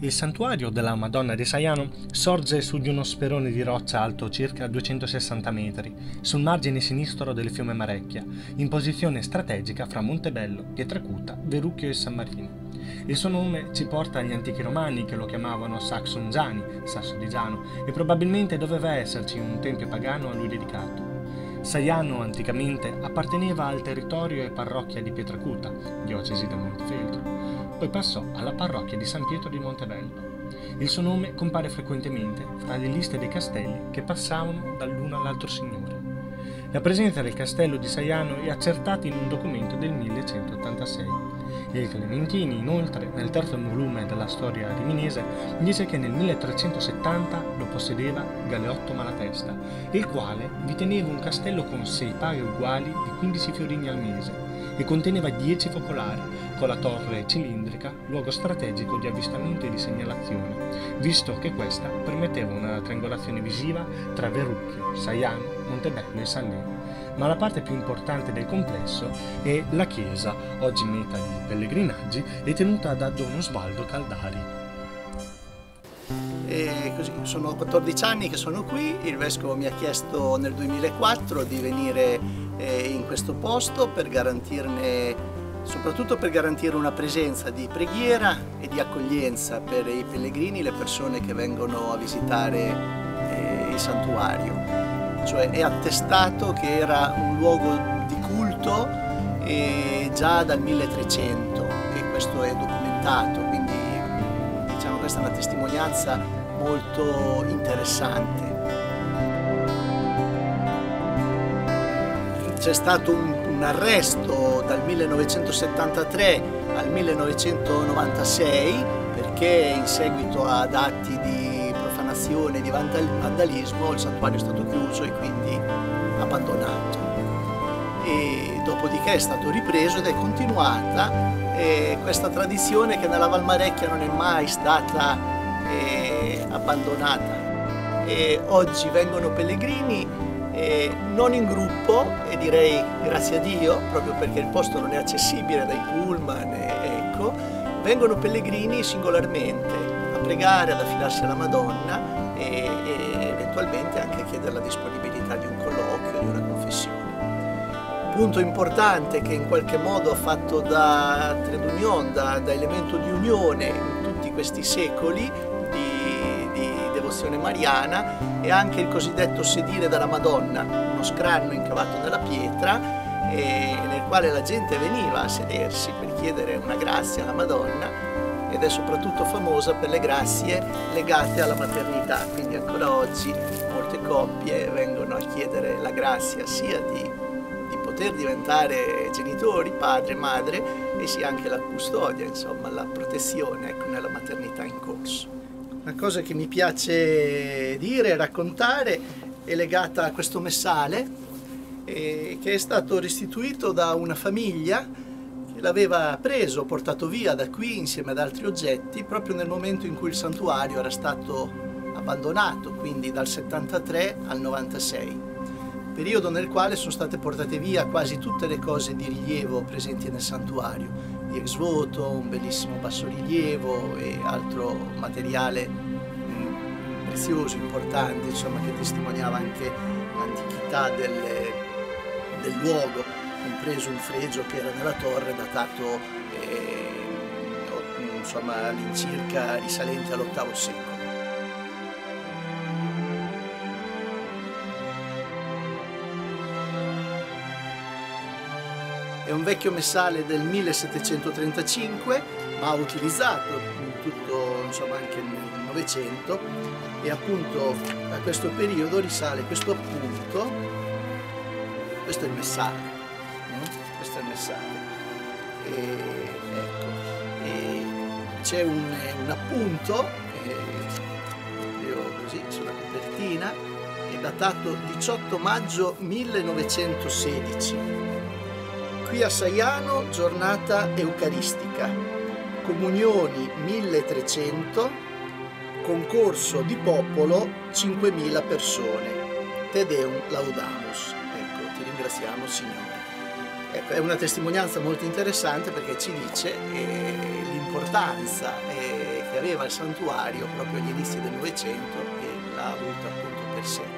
Il santuario della Madonna di Saiano sorge su di uno sperone di roccia alto circa 260 metri, sul margine sinistro del fiume Marecchia, in posizione strategica fra Montebello, Pietracuta, Verrucchio e San Marino. Il suo nome ci porta agli antichi romani che lo chiamavano Saxon Giani, Sasso di Giano, e probabilmente doveva esserci un tempio pagano a lui dedicato. Saiano anticamente apparteneva al territorio e parrocchia di Pietracuta, diocesi di Montefeltro, poi passò alla parrocchia di San Pietro di Montebello. Il suo nome compare frequentemente fra le liste dei castelli che passavano dall'uno all'altro signore. La presenza del castello di Saiano è accertata in un documento del 1186. Il Clementini, inoltre, nel terzo volume della storia riminese, dice che nel 1370 lo possedeva Galeotto Malatesta, il quale vi teneva un castello con 6 paghe uguali di 15 fiorini al mese e conteneva 10 focolari, con la torre cilindrica, luogo strategico di avvistamento e di segnalazione, visto che questa permetteva una triangolazione visiva tra Verrucchio, Saiano, Montebello e San Leo. Ma la parte più importante del complesso è la chiesa, oggi meta di pellegrinaggi e tenuta da Don Osvaldo Caldari. Sono 14 anni che sono qui, il vescovo mi ha chiesto nel 2004 di venire in questo posto per garantirne, soprattutto per garantire una presenza di preghiera e di accoglienza per i pellegrini, le persone che vengono a visitare il santuario. Cioè è attestato che era un luogo di culto già dal 1300 e questo è documentato, quindi diciamo questa è una testimonianza molto interessante. C'è stato un arresto dal 1973 al 1996 perché in seguito ad atti di profanazione, di vandalismo, il santuario è stato chiuso e quindi abbandonato. E dopodiché è stato ripreso ed è continuata questa tradizione che nella Valmarecchia non è mai stata abbandonata. E oggi vengono pellegrini non in gruppo e direi grazie a Dio, proprio perché il posto non è accessibile dai pullman, ecco, vengono pellegrini singolarmente a pregare, ad affidarsi alla Madonna e eventualmente anche a chiedere la disponibilità di un colloquio, di una confessione. Punto importante che in qualche modo ha fatto da trade union, da elemento di unione in tutti questi secoli di devozione mariana è anche il cosiddetto sedile della Madonna, uno scranno incavato nella pietra nel quale la gente veniva a sedersi per chiedere una grazia alla Madonna, ed è soprattutto famosa per le grazie legate alla maternità, quindi ancora oggi molte coppie vengono a chiedere la grazia sia di poter diventare genitori, padre, madre, e sia anche la custodia, insomma la protezione, ecco, nella maternità in corso. Una cosa che mi piace dire e raccontare è legata a questo messale che è stato restituito da una famiglia l'aveva preso, portato via da qui insieme ad altri oggetti proprio nel momento in cui il santuario era stato abbandonato, quindi dal 73 al 96, periodo nel quale sono state portate via quasi tutte le cose di rilievo presenti nel santuario, di ex voto, un bellissimo bassorilievo e altro materiale prezioso, importante, insomma, che testimoniava anche l'antichità del luogo, compreso un fregio che era nella torre datato insomma all'incirca risalente all'VIII secolo. È un vecchio messale del 1735, ma utilizzato in tutto, insomma, anche nel Novecento, e appunto a questo periodo risale questo appunto, questo è il messale. Questo è il messaggio. Ecco, c'è un appunto, proprio così sulla copertina, è datato 18 maggio 1916. Qui a Saiano, giornata eucaristica, comunioni 1300, concorso di popolo 5000 persone. Te Deum laudamus. Ecco, ti ringraziamo Signore. È una testimonianza molto interessante perché ci dice l'importanza che che aveva il santuario proprio agli inizi del Novecento e l'ha avuto appunto per sé.